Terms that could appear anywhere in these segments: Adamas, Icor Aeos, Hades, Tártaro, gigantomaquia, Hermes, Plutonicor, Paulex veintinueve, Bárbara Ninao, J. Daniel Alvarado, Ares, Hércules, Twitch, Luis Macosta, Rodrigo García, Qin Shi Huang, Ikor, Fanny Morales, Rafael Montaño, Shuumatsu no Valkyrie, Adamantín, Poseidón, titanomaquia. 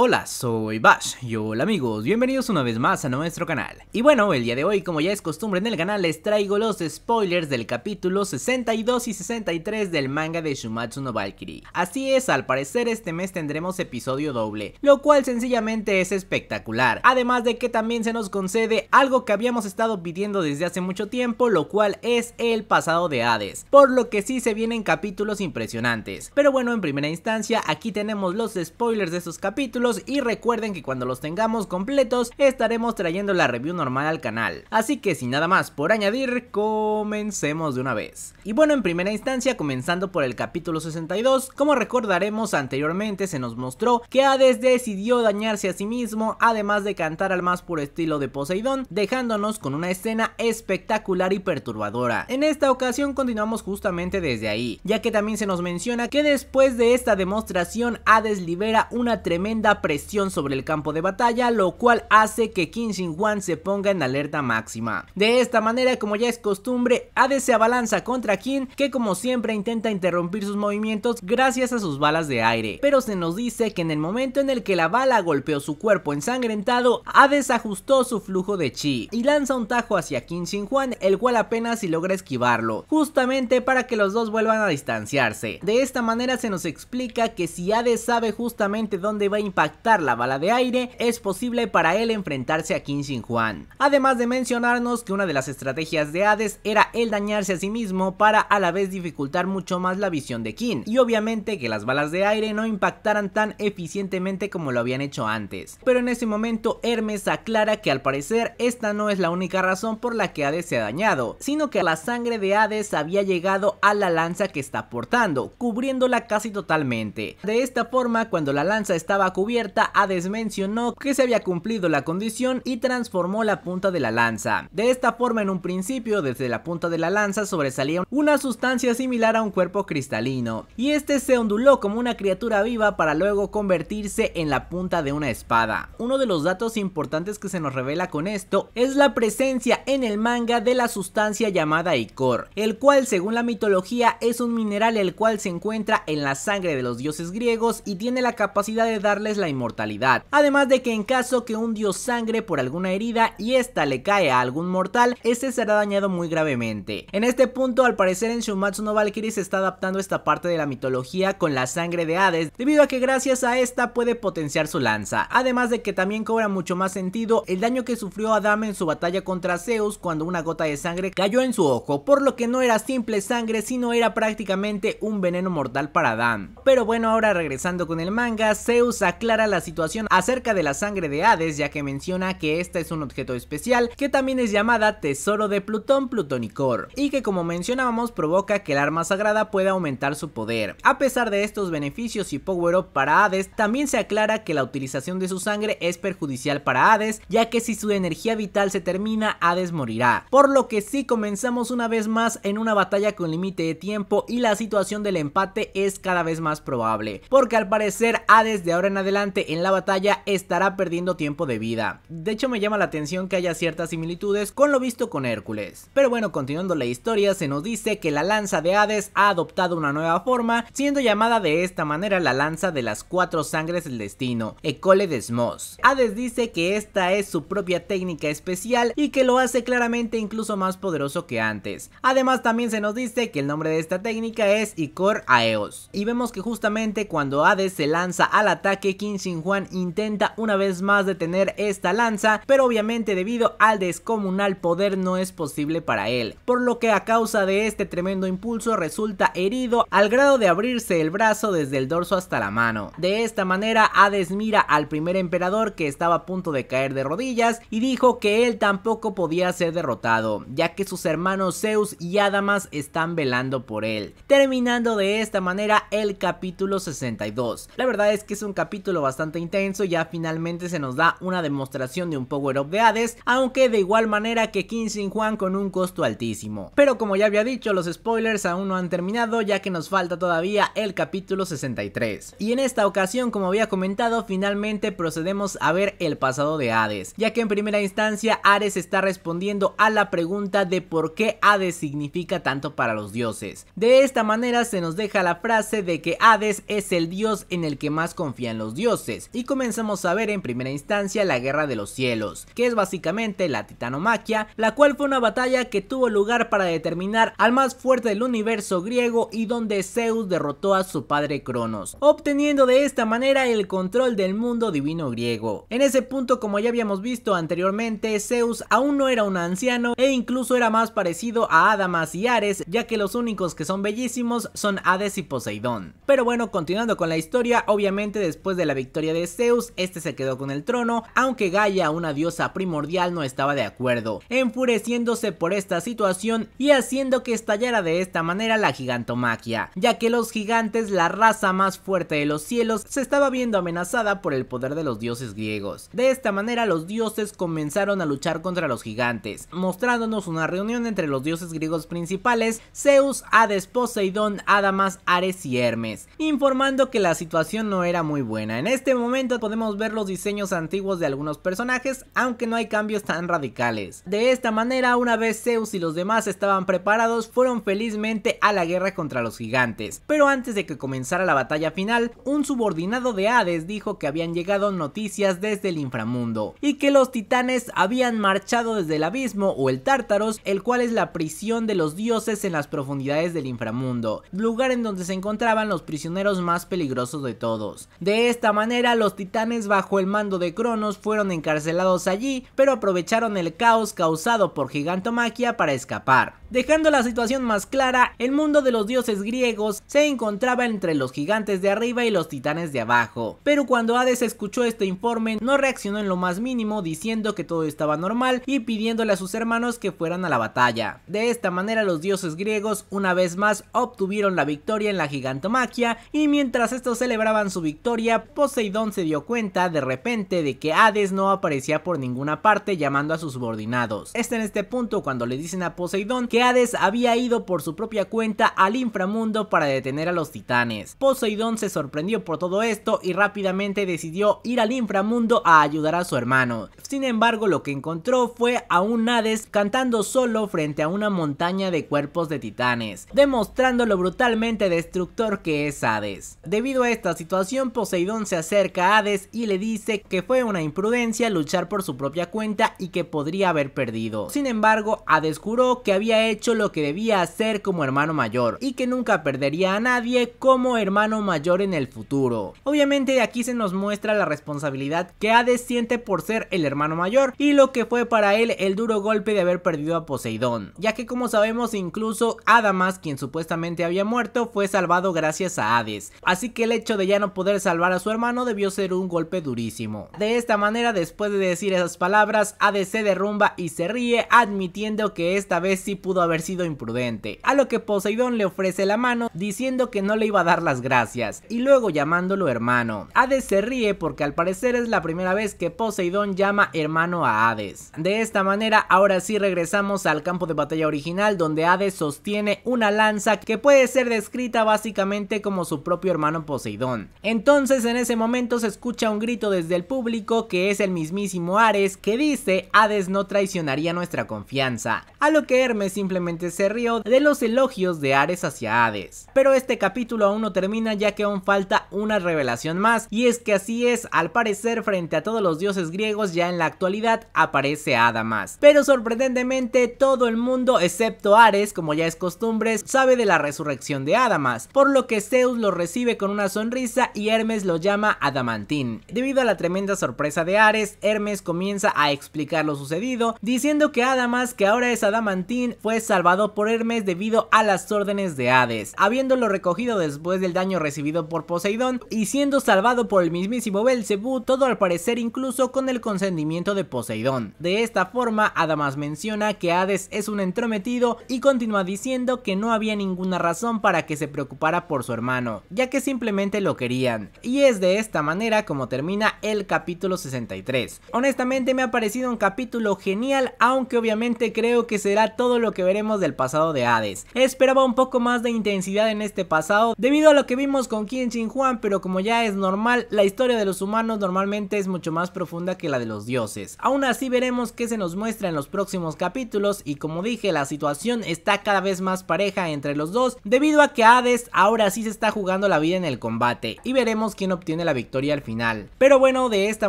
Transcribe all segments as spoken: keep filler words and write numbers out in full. Hola, soy Bash y hola amigos, bienvenidos una vez más a nuestro canal. Y bueno, el día de hoy, como ya es costumbre en el canal, les traigo los spoilers del capítulo sesenta y dos y sesenta y tres del manga de Shuumatsu no Valkyrie. Así es, al parecer este mes tendremos episodio doble, lo cual sencillamente es espectacular. Además de que también se nos concede algo que habíamos estado pidiendo desde hace mucho tiempo, lo cual es el pasado de Hades, por lo que sí se vienen capítulos impresionantes. Pero bueno, en primera instancia, aquí tenemos los spoilers de esos capítulos. Y recuerden que cuando los tengamos completos estaremos trayendo la review normal al canal. Así que sin nada más por añadir, comencemos de una vez. Y bueno, en primera instancia, comenzando por el capítulo sesenta y dos, como recordaremos anteriormente, se nos mostró que Hades decidió dañarse a sí mismo, además de cantar al más puro estilo de Poseidón, dejándonos con una escena espectacular y perturbadora. En esta ocasión continuamos justamente desde ahí, ya que también se nos menciona que después de esta demostración Hades libera una tremenda presión sobre el campo de batalla, lo cual hace que Qin Shi Huang se ponga en alerta máxima. De esta manera, como ya es costumbre, Hades se abalanza contra Qin, que como siempre intenta interrumpir sus movimientos gracias a sus balas de aire, pero se nos dice que en el momento en el que la bala golpeó su cuerpo ensangrentado, Hades ajustó su flujo de chi y lanza un tajo hacia Qin Shi Huang, el cual apenas si logra esquivarlo, justamente para que los dos vuelvan a distanciarse. De esta manera se nos explica que si Hades sabe justamente dónde va a impactar la bala de aire, es posible para él enfrentarse a Qin Shi Huang. Además de mencionarnos que una de las estrategias de Hades era el dañarse a sí mismo para a la vez dificultar mucho más la visión de Qin, y obviamente que las balas de aire no impactaran tan eficientemente como lo habían hecho antes. Pero en ese momento Hermes aclara que al parecer esta no es la única razón por la que Hades se ha dañado, sino que la sangre de Hades había llegado a la lanza que está portando, cubriéndola casi totalmente. De esta forma, cuando la lanza estaba cubierta, Hades mencionó que se había cumplido la condición y transformó la punta de la lanza. De esta forma, en un principio, desde la punta de la lanza sobresalía una sustancia similar a un cuerpo cristalino, y este se onduló como una criatura viva para luego convertirse en la punta de una espada. Uno de los datos importantes que se nos revela con esto es la presencia en el manga de la sustancia llamada Ikor, el cual según la mitología es un mineral el cual se encuentra en la sangre de los dioses griegos y tiene la capacidad de darles la inmortalidad, además de que en caso que un dios sangre por alguna herida y esta le cae a algún mortal, este será dañado muy gravemente. En este punto, al parecer en Shuumatsu no Valkyrie se está adaptando esta parte de la mitología con la sangre de Hades, debido a que gracias a esta puede potenciar su lanza, además de que también cobra mucho más sentido el daño que sufrió Adamas en su batalla contra Zeus cuando una gota de sangre cayó en su ojo, por lo que no era simple sangre sino era prácticamente un veneno mortal para Adam. Pero bueno, ahora regresando con el manga, Zeus aclara la situación acerca de la sangre de Hades, ya que menciona que esta es un objeto especial que también es llamada Tesoro de Plutón, Plutonicor, y que como mencionábamos provoca que el arma sagrada pueda aumentar su poder. A pesar de estos beneficios y power-up para Hades, también se aclara que la utilización de su sangre es perjudicial para Hades, ya que si su energía vital se termina, Hades morirá, por lo que sí comenzamos una vez más en una batalla con límite de tiempo y la situación del empate es cada vez más probable, porque al parecer Hades de ahora en adelante en la batalla estará perdiendo tiempo de vida. De hecho, me llama la atención que haya ciertas similitudes con lo visto con Hércules. Pero bueno, continuando la historia, se nos dice que la lanza de Hades ha adoptado una nueva forma, siendo llamada de esta manera la lanza de las cuatro sangres del destino, Ecole Desmos. Hades dice que esta es su propia técnica especial y que lo hace claramente incluso más poderoso que antes. Además, también se nos dice que el nombre de esta técnica es Icor Aeos, y vemos que justamente cuando Hades se lanza al ataque, Qin Shi Huang intenta una vez más detener esta lanza, pero obviamente debido al descomunal poder no es posible para él, por lo que a causa de este tremendo impulso resulta herido al grado de abrirse el brazo desde el dorso hasta la mano. De esta manera, Hades mira al primer emperador que estaba a punto de caer de rodillas y dijo que él tampoco podía ser derrotado, ya que sus hermanos Zeus y Adamas están velando por él. Terminando de esta manera el capítulo sesenta y dos. La verdad es que es un capítulo capítulo bastante intenso. Ya finalmente se nos da una demostración de un power up de Hades, aunque de igual manera que Qin Shi Huang, con un costo altísimo. Pero como ya había dicho, los spoilers aún no han terminado, ya que nos falta todavía el capítulo sesenta y tres. Y en esta ocasión, como había comentado, finalmente procedemos a ver el pasado de Hades, ya que en primera instancia Ares está respondiendo a la pregunta de por qué Hades significa tanto para los dioses. De esta manera se nos deja la frase de que Hades es el dios en el que más confían los dioses, y comenzamos a ver en primera instancia la guerra de los cielos, que es básicamente la titanomaquia, la cual fue una batalla que tuvo lugar para determinar al más fuerte del universo griego, y donde Zeus derrotó a su padre Cronos, obteniendo de esta manera el control del mundo divino griego. En ese punto, como ya habíamos visto anteriormente, Zeus aún no era un anciano e incluso era más parecido a Adamas y Ares, ya que los únicos que son bellísimos son Hades y Poseidón. Pero bueno, continuando con la historia, obviamente después de la victoria de Zeus, este se quedó con el trono, aunque Gaia, una diosa primordial, no estaba de acuerdo, enfureciéndose por esta situación y haciendo que estallara de esta manera la gigantomaquia, ya que los gigantes, la raza más fuerte de los cielos, se estaba viendo amenazada por el poder de los dioses griegos. De esta manera los dioses comenzaron a luchar contra los gigantes, mostrándonos una reunión entre los dioses griegos principales: Zeus, Hades, Poseidón, Adamas, Ares y Hermes, informando que la situación no era muy buena. En este momento podemos ver los diseños antiguos de algunos personajes, aunque no hay cambios tan radicales. De esta manera, una vez Zeus y los demás estaban preparados, fueron felizmente a la guerra contra los gigantes. Pero antes de que comenzara la batalla final, un subordinado de Hades dijo que habían llegado noticias desde el inframundo y que los titanes habían marchado desde el abismo o el Tártaro, el cual es la prisión de los dioses en las profundidades del inframundo, lugar en donde se encontraban los prisioneros más peligrosos de todos. De esta manera, los titanes bajo el mando de Cronos fueron encarcelados allí, pero aprovecharon el caos causado por gigantomaquia para escapar. Dejando la situación más clara, el mundo de los dioses griegos se encontraba entre los gigantes de arriba y los titanes de abajo, pero cuando Hades escuchó este informe no reaccionó en lo más mínimo, diciendo que todo estaba normal y pidiéndole a sus hermanos que fueran a la batalla. De esta manera los dioses griegos una vez más obtuvieron la victoria en la gigantomaquia, y mientras estos celebraban su victoria, Poseidón se dio cuenta de repente de que Hades no aparecía por ninguna parte, llamando a sus subordinados. Es en este punto cuando le dicen a Poseidón que Hades había ido por su propia cuenta al inframundo para detener a los titanes. Poseidón se sorprendió por todo esto y rápidamente decidió ir al inframundo a ayudar a su hermano. Sin embargo, lo que encontró fue a un Hades cantando solo frente a una montaña de cuerpos de titanes, demostrando lo brutalmente destructor que es Hades. Debido a esta situación, Poseidón se acerca a Hades y le dice que fue una imprudencia luchar por su propia cuenta y que podría haber perdido. Sin embargo, Hades juró que había hecho lo que debía hacer como hermano mayor y que nunca perdería a nadie como hermano mayor en el futuro. Obviamente aquí se nos muestra la responsabilidad que Hades siente por ser el hermano mayor y lo que fue para él el duro golpe de haber perdido a Poseidón, ya que como sabemos incluso Adamas, quien supuestamente había muerto, fue salvado gracias a Hades, así que el hecho de ya no poder salvar a su hermano debió ser un golpe durísimo. De esta manera, después de decir esas palabras, Hades se derrumba y se ríe, admitiendo que esta vez sí pudo haber sido imprudente, a lo que Poseidón le ofrece la mano diciendo que no le iba a dar las gracias y luego llamándolo hermano. Hades se ríe porque al parecer es la primera vez que Poseidón llama hermano a Hades. De esta manera ahora sí regresamos al campo de batalla original, donde Hades sostiene una lanza que puede ser descrita básicamente como su propio hermano Poseidón. Entonces en ese momento se escucha un grito desde el público, que es el mismísimo Ares, que dice: Hades no traicionaría nuestra confianza, a lo que Hermes simplemente se rió de los elogios de Ares hacia Hades. Pero este capítulo aún no termina, ya que aún falta una revelación más, y es que así es, al parecer frente a todos los dioses griegos ya en la actualidad aparece Adamas, pero sorprendentemente todo el mundo excepto Ares, como ya es costumbre, sabe de la resurrección de Adamas, por lo que Zeus lo recibe con una sonrisa y Hermes lo llama Adamantín. Debido a la tremenda sorpresa de Ares, Hermes comienza a explicar lo sucedido, diciendo que Adamas, que ahora es Adamantín, fue salvado por Hermes debido a las órdenes de Hades, habiéndolo recogido después del daño recibido por Poseidón y siendo salvado por el mismísimo Belcebú, todo al parecer incluso con el consentimiento de Poseidón. De esta forma, Adamas menciona que Hades es un entrometido y continúa diciendo que no había ninguna razón para que se preocupara por su hermano, ya que simplemente lo querían. Y es de de esta manera como termina el capítulo sesenta y tres. Honestamente me ha parecido un capítulo genial, aunque obviamente creo que será todo lo que veremos del pasado de Hades. Esperaba un poco más de intensidad en este pasado debido a lo que vimos con Qin Shi Huang, pero como ya es normal, la historia de los humanos normalmente es mucho más profunda que la de los dioses. Aún así veremos qué se nos muestra en los próximos capítulos y, como dije, la situación está cada vez más pareja entre los dos debido a que Hades ahora sí se está jugando la vida en el combate y veremos quién obtiene la victoria al final. Pero bueno, de esta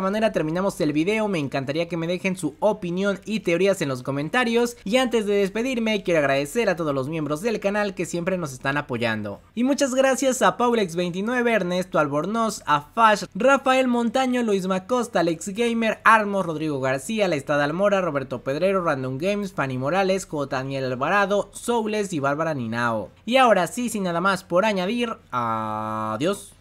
manera terminamos el video. Me encantaría que me dejen su opinión y teorías en los comentarios, y antes de despedirme quiero agradecer a todos los miembros del canal que siempre nos están apoyando. Y muchas gracias a Paulex veintinueve, Ernesto Albornoz, a Fash, Rafael Montaño, Luis Macosta, Alex Gamer, Armos, Rodrigo García, La Estada Almora, Roberto Pedrero, Random Games, Fanny Morales, J. Daniel Alvarado, Soules y Bárbara Ninao. Y ahora sí, sin nada más por añadir, adiós.